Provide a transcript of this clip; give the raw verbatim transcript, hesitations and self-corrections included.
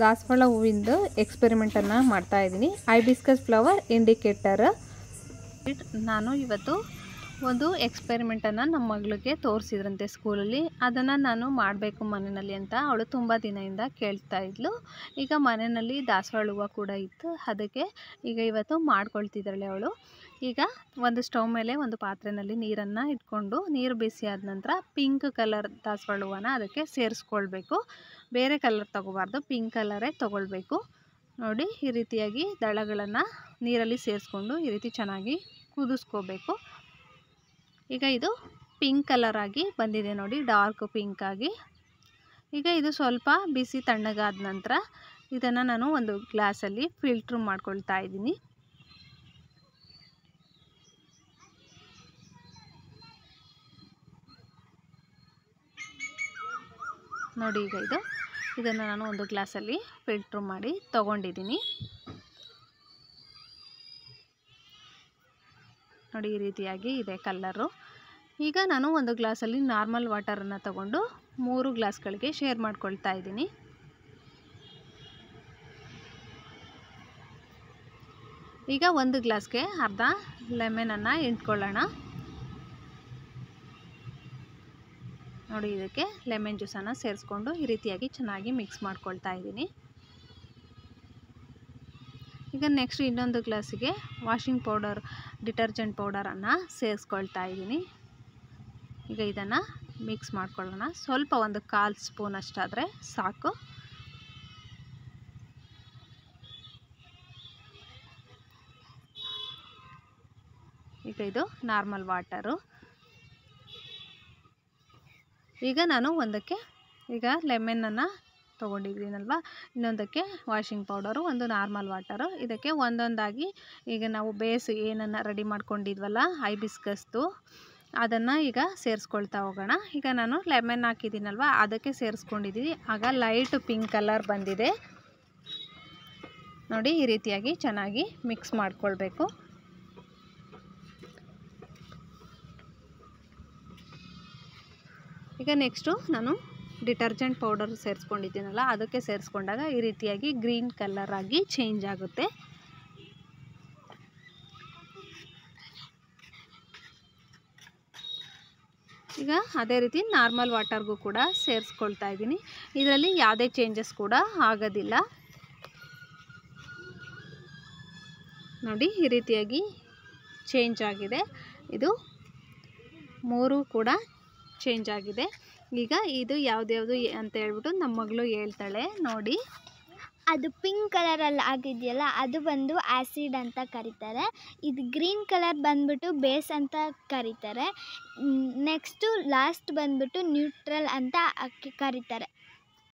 ದಾಸವಾಳ ಹೂವಿಂದು ಎಕ್ಸ್ಪೆರಿಮೆಂಟನ್ನು ಮಾಡ್ತಾ ಇದ್ದೀನಿ. Hibiscus flower indicator. ನಾನು ಇವತ್ತು ಒಂದು ಎಕ್ಸ್ಪೆರಿಮೆಂಟನ್ನು ನಮ್ಮ ಮಗಳಿಗೆ ತೋರಿಸಿದ್ರಂತೆ ಸ್ಕೂಲಲ್ಲಿ. ಅದನ್ನು ನಾನು ಮಾಡಬೇಕು ಮನೆಯಲ್ಲಿ ಅಂತ ಅವಳು ತುಂಬ ದಿನದಿಂದ ಕೇಳ್ತಾ ಇದ್ಲು. ಈಗ ಮನೆಯಲ್ಲಿ ದಾಸವಾಳ ಹೂವು ಕೂಡ ಇತ್ತು, ಅದಕ್ಕೆ ಈಗ ಇವತ್ತು ಮಾಡ್ಕೊಳ್ತಿದ್ದಾಳೆ ಅವಳು. ಈಗ ಒಂದು ಸ್ಟವ್ ಮೇಲೆ ಒಂದು ಪಾತ್ರೆಯಲ್ಲಿ ನೀರನ್ನು ಇಟ್ಕೊಂಡು, ನೀರು ಬಿಸಿ ಆದ ನಂತರ ಪಿಂಕ್ ಕಲರ್ ದಾಸವಾಳ ಹೂವನ್ನು ಅದಕ್ಕೆ ಸೇರಿಸ್ಕೊಳ್ಬೇಕು. ಬೇರೆ ಕಲರ್ ತೊಗೋಬಾರ್ದು, ಪಿಂಕ್ ಕಲರೇ ತೊಗೊಳ್ಬೇಕು. ನೋಡಿ, ಈ ರೀತಿಯಾಗಿ ದಳಗಳನ್ನು ನೀರಲ್ಲಿ ಸೇರಿಸ್ಕೊಂಡು ಈ ರೀತಿ ಚೆನ್ನಾಗಿ ಕುದಿಸ್ಕೋಬೇಕು. ಈಗ ಇದು ಪಿಂಕ್ ಕಲರಾಗಿ ಬಂದಿದೆ ನೋಡಿ, ಡಾರ್ಕ್ ಪಿಂಕ್ ಆಗಿ. ಈಗ ಇದು ಸ್ವಲ್ಪ ಬಿಸಿ ತಣ್ಣಗಾದ ನಂತರ ಇದನ್ನು ನಾನು ಒಂದು ಗ್ಲಾಸಲ್ಲಿ ಫಿಲ್ಟ್ರ್ ಮಾಡ್ಕೊಳ್ತಾ ಇದ್ದೀನಿ. ನೋಡಿ, ಈಗ ಇದು ಇದನ್ನು ನಾನು ಒಂದು ಗ್ಲಾಸಲ್ಲಿ ಫಿಲ್ಟ್ರ್ ಮಾಡಿ ತಗೊಂಡಿದ್ದೀನಿ. ನೋಡಿ, ಈ ರೀತಿಯಾಗಿ ಇದೆ ಕಲ್ಲರು. ಈಗ ನಾನು ಒಂದು ಗ್ಲಾಸಲ್ಲಿ ನಾರ್ಮಲ್ ವಾಟರನ್ನು ತಗೊಂಡು ಮೂರು ಗ್ಲಾಸ್ಗಳಿಗೆ ಶೇರ್ ಮಾಡ್ಕೊಳ್ತಾ ಇದ್ದೀನಿ. ಈಗ ಒಂದು ಗ್ಲಾಸ್ಗೆ ಅರ್ಧ ಲೆಮನನ್ನು ಹಿಂಡ್ಕೊಳ್ಳೋಣ. ನೋಡಿ, ಇದಕ್ಕೆ ಲೆಮನ್ ಜ್ಯೂಸನ್ನು ಸೇರಿಸ್ಕೊಂಡು ಈ ರೀತಿಯಾಗಿ ಚೆನ್ನಾಗಿ ಮಿಕ್ಸ್ ಮಾಡ್ಕೊಳ್ತಾ ಇದ್ದೀನಿ. ಈಗ ನೆಕ್ಸ್ಟ್ ಇನ್ನೊಂದು ಗ್ಲಾಸಿಗೆ ವಾಷಿಂಗ್ ಪೌಡರ್, ಡಿಟರ್ಜೆಂಟ್ ಪೌಡರನ್ನು ಸೇರಿಸ್ಕೊಳ್ತಾ ಇದ್ದೀನಿ. ಈಗ ಇದನ್ನು ಮಿಕ್ಸ್ ಮಾಡ್ಕೊಳ್ಳೋಣ. ಸ್ವಲ್ಪ ಒಂದು ಕಾಲು ಸ್ಪೂನ್ ಅಷ್ಟಾದರೆ ಸಾಕು. ಈಗ ಇದು ನಾರ್ಮಲ್ ವಾಟರು. ಈಗ ನಾನು ಒಂದಕ್ಕೆ ಈಗ ಲೆಮನನ್ನು ತೊಗೊಂಡಿದ್ದೀನಲ್ವಾ, ಇನ್ನೊಂದಕ್ಕೆ ವಾಷಿಂಗ್ ಪೌಡರು, ಒಂದು ನಾರ್ಮಲ್ ವಾಟರು, ಇದಕ್ಕೆ ಒಂದೊಂದಾಗಿ ಈಗ ನಾವು ಬೇಸ್ ಏನನ್ನು ರೆಡಿ ಮಾಡ್ಕೊಂಡಿದ್ವಲ್ಲ ಹೈಬಿಸ್ಕಸ್ದು ಅದನ್ನು ಈಗ ಸೇರಿಸ್ಕೊಳ್ತಾ ಹೋಗೋಣ. ಈಗ ನಾನು ಲೆಮನ್ ಹಾಕಿದ್ದೀನಲ್ವ ಅದಕ್ಕೆ ಸೇರಿಸ್ಕೊಂಡಿದ್ದೀನಿ. ಆಗ ಲೈಟ್ ಪಿಂಕ್ ಕಲರ್ ಬಂದಿದೆ ನೋಡಿ. ಈ ರೀತಿಯಾಗಿ ಚೆನ್ನಾಗಿ ಮಿಕ್ಸ್ ಮಾಡಿಕೊಳ್ಬೇಕು. ಈಗ ನೆಕ್ಸ್ಟು ನಾನು ಡಿಟರ್ಜೆಂಟ್ ಪೌಡರ್ ಸೇರಿಸ್ಕೊಂಡಿದ್ದೀನಲ್ಲ ಅದಕ್ಕೆ ಸೇರಿಸ್ಕೊಂಡಾಗ ಈ ರೀತಿಯಾಗಿ ಗ್ರೀನ್ ಕಲರ್ ಆಗಿ ಚೇಂಜ್ ಆಗುತ್ತೆ. ಈಗ ಅದೇ ರೀತಿ ನಾರ್ಮಲ್ ವಾಟರ್ಗೂ ಕೂಡ ಸೇರಿಸ್ಕೊಳ್ತಾ ಇದ್ದೀನಿ. ಇದರಲ್ಲಿ ಯಾವುದೇ ಚೇಂಜಸ್ ಕೂಡ ಆಗೋದಿಲ್ಲ. ನೋಡಿ, ಈ ರೀತಿಯಾಗಿ ಚೇಂಜ್ ಆಗಿದೆ. ಇದು ಮೂರು ಕೂಡ ಚೇಂಜ್ ಆಗಿದೆ. ಈಗ ಇದು ಯಾವ್ದ್ಯಾವುದು ಅಂತ ಹೇಳ್ಬಿಟ್ಟು ನಮ್ಮ ಮಗಳು ಹೇಳ್ತಾಳೆ ನೋಡಿ. ಅದು ಪಿಂಕ್ ಕಲರಲ್ಲಿ ಆಗಿದೆಯಲ್ಲ ಅದು ಬಂದು ಆ್ಯಸಿಡ್ ಅಂತ ಕರೀತಾರೆ. ಇದು ಗ್ರೀನ್ ಕಲರ್ ಬಂದ್ಬಿಟ್ಟು ಬೇಸ್ ಅಂತ ಕರೀತಾರೆ. ನೆಕ್ಸ್ಟು ಲಾಸ್ಟ್ ಬಂದ್ಬಿಟ್ಟು ನ್ಯೂಟ್ರಲ್ ಅಂತ ಕರೀತಾರೆ.